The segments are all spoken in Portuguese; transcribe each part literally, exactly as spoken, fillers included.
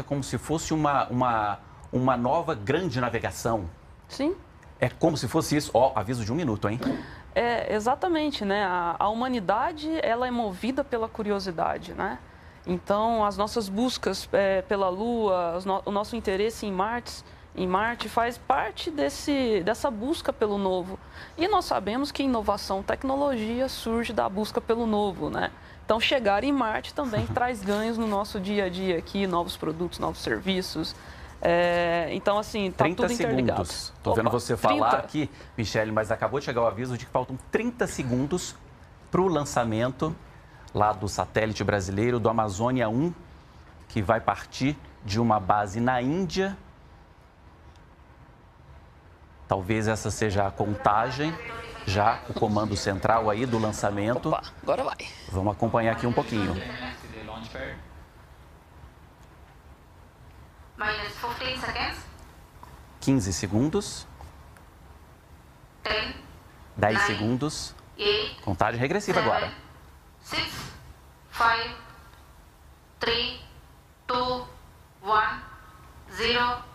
é como se fosse uma, uma, uma nova grande navegação. Sim. É como se fosse isso. Ó, oh, aviso de um minuto, hein? É, exatamente, né? A, a humanidade, ela é movida pela curiosidade, né? Então, as nossas buscas é, pela Lua, no, o nosso interesse em Marte, em Marte faz parte desse, dessa busca pelo novo. E nós sabemos que inovação, tecnologia surge da busca pelo novo, né? Então, chegar em Marte também traz ganhos no nosso dia a dia aqui, novos produtos, novos serviços. É, então, assim, tá tudo interligado. trinta segundos. Tô Opa, vendo você falar trinta aqui, Michele, mas acabou de chegar o aviso de que faltam trinta segundos para o lançamento lá do satélite brasileiro do Amazônia um, que vai partir de uma base na Índia. Talvez essa seja a contagem, já o comando central aí do lançamento. Opa, agora vai. Vamos acompanhar aqui um pouquinho. quinze segundos. dez segundos. Contagem regressiva agora. seis, cinco, três, dois, um, zero.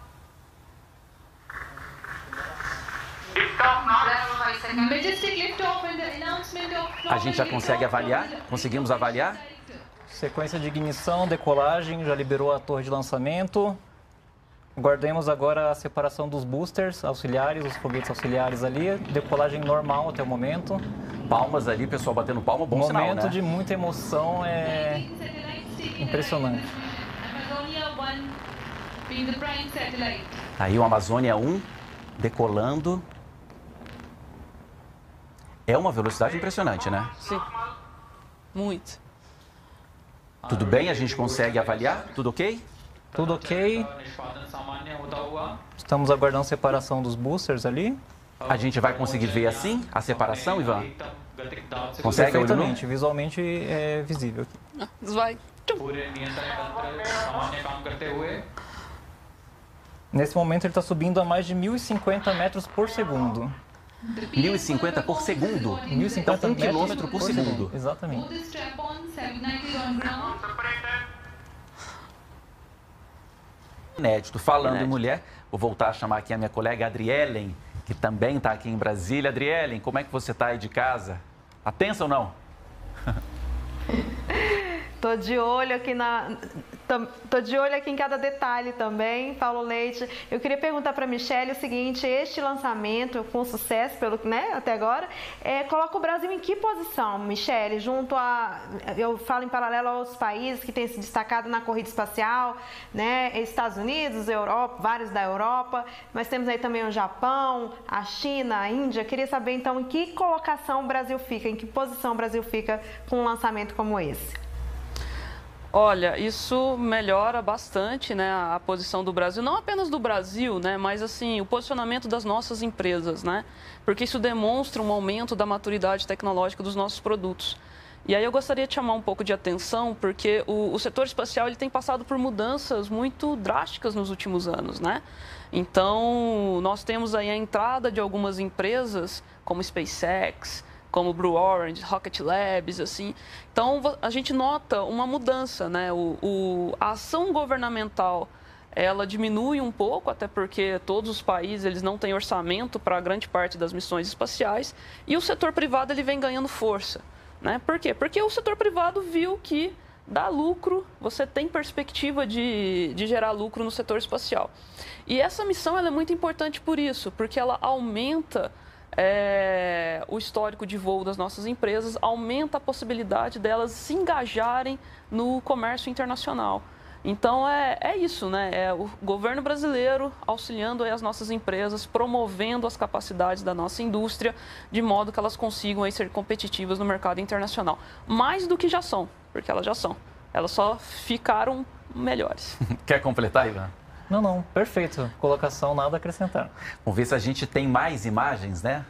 A gente já consegue avaliar? Conseguimos avaliar? Sequência de ignição, decolagem, já liberou a torre de lançamento. Guardemos agora a separação dos boosters auxiliares, os foguetes auxiliares ali. Decolagem normal até o momento. Palmas ali, pessoal batendo palma, bom sinal, né? Momento de muita emoção, é impressionante. Aí o Amazônia um decolando. É uma velocidade impressionante, né? Sim, muito. Tudo bem? A gente consegue avaliar? Tudo ok? Tudo ok. Estamos aguardando a separação dos boosters ali. A gente vai conseguir ver assim a separação, Ivan? Consegue? Perfeitamente, visualmente é visível. Vai. Nesse momento ele está subindo a mais de mil e cinquenta metros por segundo. mil e cinquenta por segundo? Então, um quilômetro por segundo. Exatamente. Inédito. Falando Inédito. em mulher, vou voltar a chamar aqui a minha colega Adrielen, que também está aqui em Brasília. Adrielen, como é que você está aí de casa? Tá tensa ou não? Tô de olho aqui na... Estou de olho aqui em cada detalhe também, Paulo Leite. Eu queria perguntar para a Michele o seguinte, este lançamento com sucesso, pelo, né, até agora, é, coloca o Brasil em que posição, Michele? Junto a, eu falo em paralelo aos países que têm se destacado na corrida espacial, né, Estados Unidos, Europa, vários da Europa, mas temos aí também o Japão, a China, a Índia. Queria saber então em que colocação o Brasil fica, em que posição o Brasil fica com um lançamento como esse. Olha, isso melhora bastante, né, a posição do Brasil, não apenas do Brasil, né, mas assim, o posicionamento das nossas empresas, né, porque isso demonstra um aumento da maturidade tecnológica dos nossos produtos. E aí eu gostaria de chamar um pouco de atenção, porque o, o setor espacial ele tem passado por mudanças muito drásticas nos últimos anos, né? Então, nós temos aí a entrada de algumas empresas, como SpaceX, como Blue Origin, Rocket Labs, assim. Então, a gente nota uma mudança, né? O, o, a ação governamental, ela diminui um pouco, até porque todos os países, eles não têm orçamento para grande parte das missões espaciais. E o setor privado, ele vem ganhando força, né? Por quê? Porque o setor privado viu que dá lucro, você tem perspectiva de, de gerar lucro no setor espacial. E essa missão, ela é muito importante por isso, porque ela aumenta... É, o histórico de voo das nossas empresas, aumenta a possibilidade delas se engajarem no comércio internacional. Então, é, é isso, né? É o governo brasileiro auxiliando aí as nossas empresas, promovendo as capacidades da nossa indústria, de modo que elas consigam aí ser competitivas no mercado internacional. Mais do que já são, porque elas já são. Elas só ficaram melhores. Quer completar, Ivan? Não, não. Perfeito. Colocação, nada a acrescentar. Vamos ver se a gente tem mais imagens, né?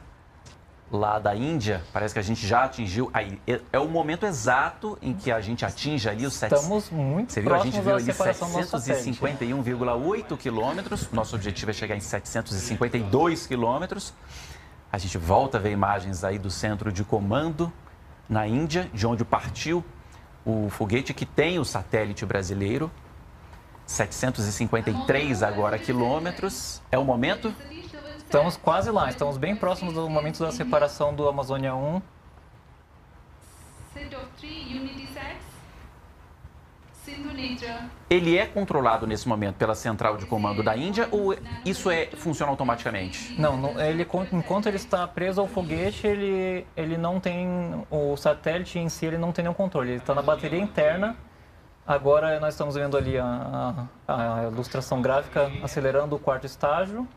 Lá da Índia, parece que a gente já atingiu... Aí, é o momento exato em que a gente atinge ali os... sete... Estamos muito Você viu? A gente viu ali setecentos e cinquenta e um vírgula oito quilômetros. Nosso objetivo é chegar em setecentos e cinquenta e dois quilômetros. A gente volta a ver imagens aí do centro de comando na Índia, de onde partiu o foguete que tem o satélite brasileiro. setecentos e cinquenta e três agora quilômetros. É o momento? Estamos quase lá, estamos bem próximos do momento da separação do Amazônia um. Ele é controlado nesse momento pela central de comando da Índia ou isso é, funciona automaticamente? Não, não ele, enquanto ele está preso ao foguete, ele, ele não tem, o satélite em si ele não tem nenhum controle, ele está na bateria interna. Agora nós estamos vendo ali a, a, a ilustração gráfica acelerando o quarto estágio.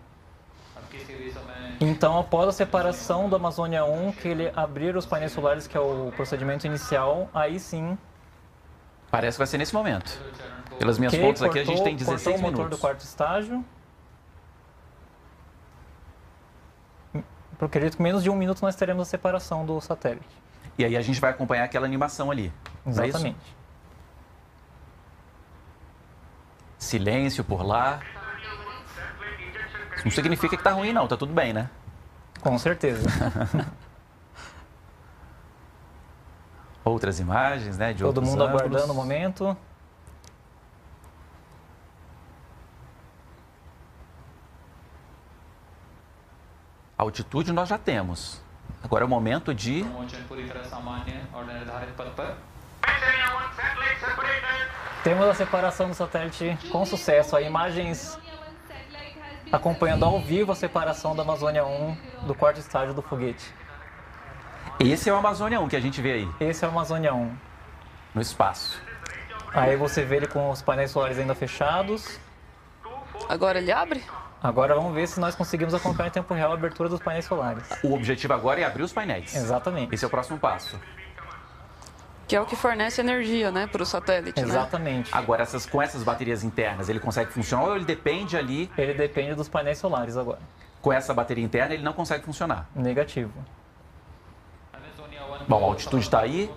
Então, após a separação do Amazônia um, que ele abrir os painéis solares, que é o procedimento inicial, aí sim... Parece que vai ser nesse momento. Pelas minhas contas aqui, a gente tem dezesseis minutos. Cortou o motor do quarto estágio. Eu acredito que menos de um minuto nós teremos a separação do satélite. E aí a gente vai acompanhar aquela animação ali. Exatamente. É isso? Silêncio por lá. Isso não significa que está ruim, não. Está tudo bem, né? Com certeza. Outras imagens, né? De todo mundo ângulos. Aguardando o momento. A altitude nós já temos. Agora é o momento de... Temos a separação do satélite com sucesso. Há imagens acompanhando ao vivo a separação da Amazônia um do quarto estágio do foguete. Esse é o Amazônia um que a gente vê aí. Esse é o Amazônia um. No espaço. Aí você vê ele com os painéis solares ainda fechados. Agora ele abre? Agora vamos ver se nós conseguimos acompanhar em tempo real a abertura dos painéis solares. O objetivo agora é abrir os painéis. Exatamente. Esse é o próximo passo. Que é o que fornece energia, né, para o satélite. Exatamente. Né? Agora, essas, com essas baterias internas, ele consegue funcionar ou ele depende ali... Ele depende dos painéis solares agora. Com essa bateria interna, ele não consegue funcionar. Negativo. Bom, a altitude está aí.